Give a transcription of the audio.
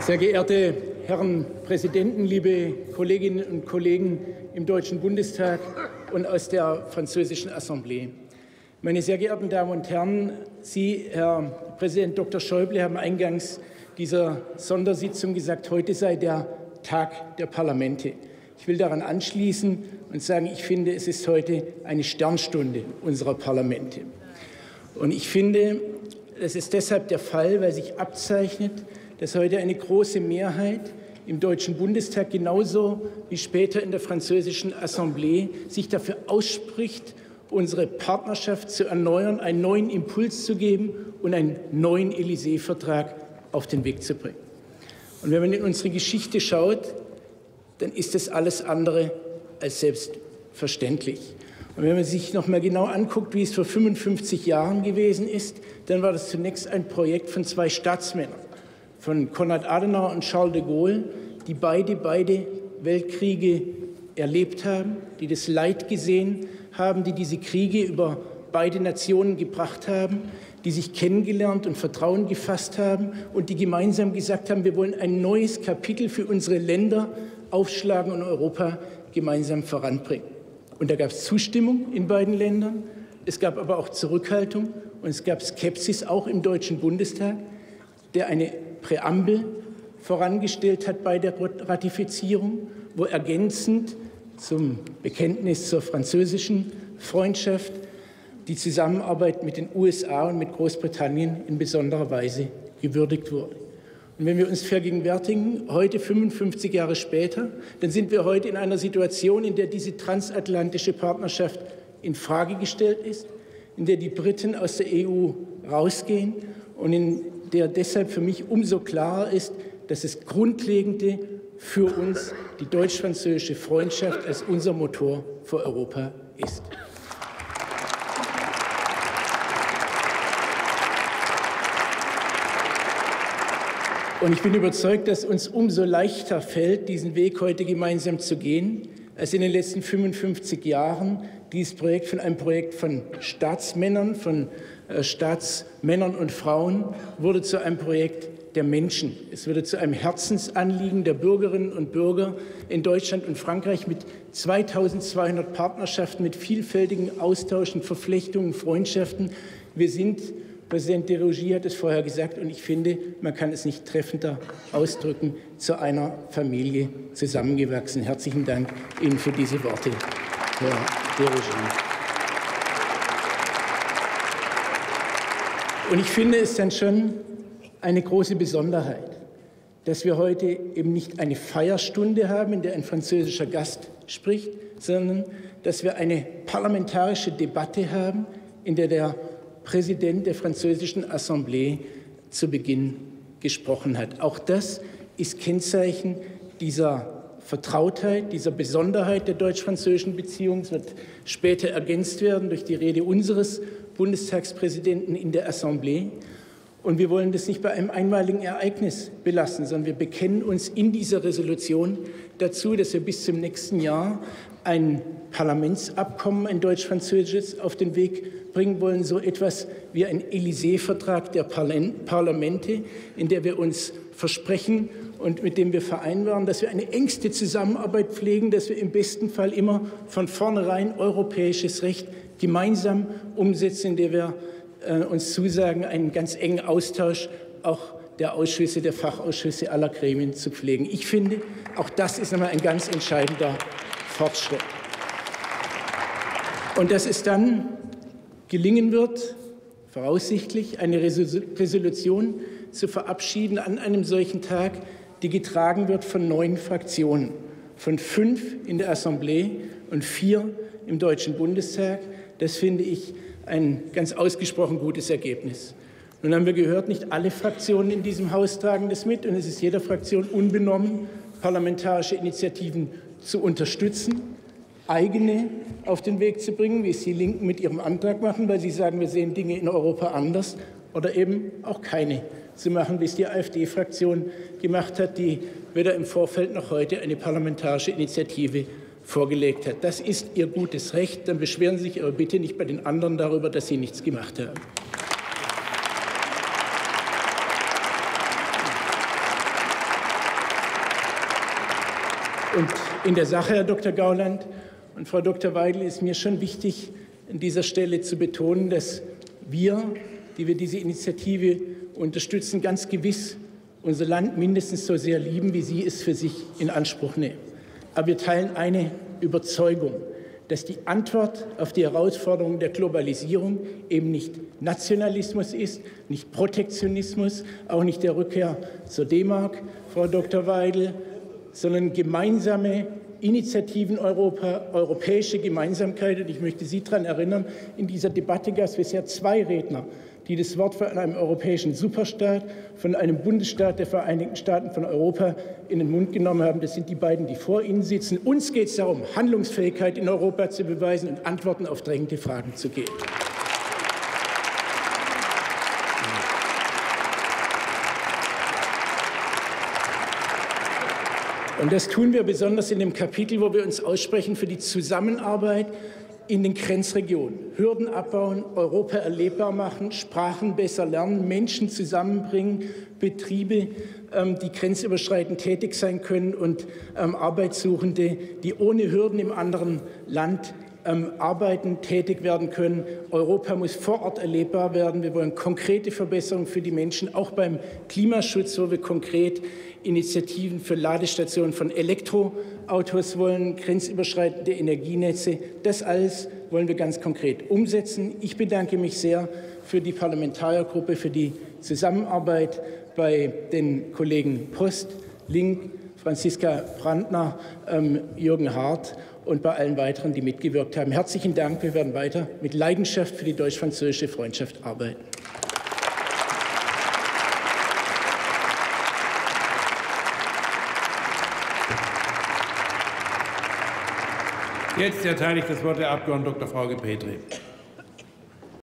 Sehr geehrte Herren Präsidenten, liebe Kolleginnen und Kollegen im Deutschen Bundestag und aus der französischen Assemblée. Meine sehr geehrten Damen und Herren, Sie, Herr Präsident Dr. Schäuble, haben eingangs dieser Sondersitzung gesagt, heute sei der Tag der Parlamente. Ich will daran anschließen und sagen, ich finde, es ist heute eine Sternstunde unserer Parlamente. Und ich finde, das ist deshalb der Fall, weil sich abzeichnet, dass heute eine große Mehrheit im Deutschen Bundestag genauso wie später in der französischen Assemblée sich dafür ausspricht, unsere Partnerschaft zu erneuern, einen neuen Impuls zu geben und einen neuen Élysée-Vertrag auf den Weg zu bringen. Und wenn man in unsere Geschichte schaut, dann ist das alles andere als selbstverständlich. Und wenn man sich noch mal genau anguckt, wie es vor 55 Jahren gewesen ist, dann war das zunächst ein Projekt von zwei Staatsmännern, von Konrad Adenauer und Charles de Gaulle, die beide Weltkriege erlebt haben, die das Leid gesehen haben, die diese Kriege über beide Nationen gebracht haben, die sich kennengelernt und Vertrauen gefasst haben und die gemeinsam gesagt haben, wir wollen ein neues Kapitel für unsere Länder aufschlagen und Europa gemeinsam voranbringen. Und da gab es Zustimmung in beiden Ländern, es gab aber auch Zurückhaltung und es gab Skepsis auch im Deutschen Bundestag, der eine Präambel vorangestellt hat bei der Ratifizierung, wo ergänzend zum Bekenntnis zur französischen Freundschaft die Zusammenarbeit mit den USA und mit Großbritannien in besonderer Weise gewürdigt wurde. Und wenn wir uns vergegenwärtigen, heute 55 Jahre später, dann sind wir heute in einer Situation, in der diese transatlantische Partnerschaft in Frage gestellt ist, in der die Briten aus der EU rausgehen und in der deshalb für mich umso klarer ist, dass es grundlegende für uns die deutsch-französische Freundschaft als unser Motor für Europa ist. Und ich bin überzeugt, dass uns umso leichter fällt, diesen Weg heute gemeinsam zu gehen, als in den letzten 55 Jahren dieses Projekt von einem Projekt von Staatsmännern, und Frauen wurde zu einem Projekt der Menschen. Es wurde zu einem Herzensanliegen der Bürgerinnen und Bürger in Deutschland und Frankreich mit 2200 Partnerschaften, mit vielfältigen Austauschen, Verflechtungen, Freundschaften. Wir sind Präsident De Rugy hat es vorher gesagt, und ich finde, man kann es nicht treffender ausdrücken, zu einer Familie zusammengewachsen. Herzlichen Dank Ihnen für diese Worte, Herr De Rugy. Und ich finde es dann schon eine große Besonderheit, dass wir heute eben nicht eine Feierstunde haben, in der ein französischer Gast spricht, sondern dass wir eine parlamentarische Debatte haben, in der der Präsident der französischen Assemblée zu Beginn gesprochen hat. Auch das ist Kennzeichen dieser Vertrautheit, dieser Besonderheit der deutsch-französischen Beziehung. Es wird später ergänzt werden durch die Rede unseres Bundestagspräsidenten in der Assemblée. Und wir wollen das nicht bei einem einmaligen Ereignis belassen, sondern wir bekennen uns in dieser Resolution dazu, dass wir bis zum nächsten Jahr ein Parlamentsabkommen, ein deutsch-französisches, auf den Weg bringen wollen, so etwas wie ein Élysée-Vertrag der Parlamente, in der wir uns versprechen und mit dem wir vereinbaren, dass wir eine engste Zusammenarbeit pflegen, dass wir im besten Fall immer von vornherein europäisches Recht gemeinsam umsetzen, in der wir uns zusagen, einen ganz engen Austausch auch der Ausschüsse, der Fachausschüsse aller Gremien zu pflegen. Ich finde, auch das ist nochmal ein ganz entscheidender Fortschritt. Und dass es dann gelingen wird, voraussichtlich eine Resolution zu verabschieden an einem solchen Tag, die getragen wird von 9 Fraktionen, von 5 in der Assemblée und 4 im Deutschen Bundestag, das finde ich ein ganz ausgesprochen gutes Ergebnis. Nun haben wir gehört, nicht alle Fraktionen in diesem Haus tragen das mit, und es ist jeder Fraktion unbenommen, parlamentarische Initiativen zu unterstützen, eigene auf den Weg zu bringen, wie es die Linken mit ihrem Antrag machen, weil sie sagen, wir sehen Dinge in Europa anders, oder eben auch keine zu machen, wie es die AfD-Fraktion gemacht hat, die weder im Vorfeld noch heute eine parlamentarische Initiative vorgelegt hat. Das ist ihr gutes Recht. Dann beschweren Sie sich aber bitte nicht bei den anderen darüber, dass sie nichts gemacht haben. Und in der Sache, Herr Dr. Gauland und Frau Dr. Weidel, ist mir schon wichtig, an dieser Stelle zu betonen, dass wir, die wir diese Initiative unterstützen, ganz gewiss unser Land mindestens so sehr lieben, wie Sie es für sich in Anspruch nehmen. Aber wir teilen eine Überzeugung, dass die Antwort auf die Herausforderungen der Globalisierung eben nicht Nationalismus ist, nicht Protektionismus, auch nicht der Rückkehr zur D-Mark, Frau Dr. Weidel, sondern gemeinsame Initiativen Europa, europäische Gemeinsamkeit. Und ich möchte Sie daran erinnern, in dieser Debatte gab es bisher zwei Redner, die das Wort von einem europäischen Superstaat, von einem Bundesstaat der Vereinigten Staaten von Europa in den Mund genommen haben. Das sind die beiden, die vor Ihnen sitzen. Uns geht es darum, Handlungsfähigkeit in Europa zu beweisen und Antworten auf drängende Fragen zu geben. Und das tun wir besonders in dem Kapitel, wo wir uns aussprechen für die Zusammenarbeit in den Grenzregionen. Hürden abbauen, Europa erlebbar machen, Sprachen besser lernen, Menschen zusammenbringen, Betriebe, die grenzüberschreitend tätig sein können und Arbeitssuchende, die ohne Hürden im anderen Land arbeiten, tätig werden können. Europa muss vor Ort erlebbar werden. Wir wollen konkrete Verbesserungen für die Menschen, auch beim Klimaschutz, wo wir konkret Initiativen für Ladestationen von Elektroautos wollen, grenzüberschreitende Energienetze. Das alles wollen wir ganz konkret umsetzen. Ich bedanke mich sehr für die Parlamentariergruppe, für die Zusammenarbeit bei den Kollegen Post, Link, Franziska Brandner, Jürgen Hart und bei allen weiteren, die mitgewirkt haben. Herzlichen Dank. Wir werden weiter mit Leidenschaft für die deutsch-französische Freundschaft arbeiten. Jetzt erteile ich das Wort der Abgeordneten Dr. Frauke Petri.